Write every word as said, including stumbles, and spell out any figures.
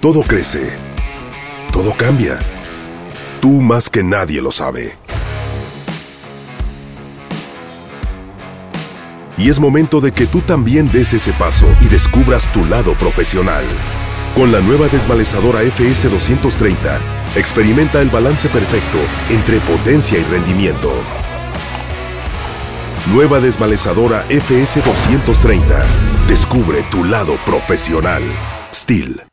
Todo crece, todo cambia. Tú más que nadie lo sabe. Y es momento de que tú también des ese paso y descubras tu lado profesional. Con la nueva desmalezadora F S doscientos treinta, experimenta el balance perfecto entre potencia y rendimiento. Nueva desmalezadora F S doscientos treinta. Descubre tu lado profesional. S T I H L.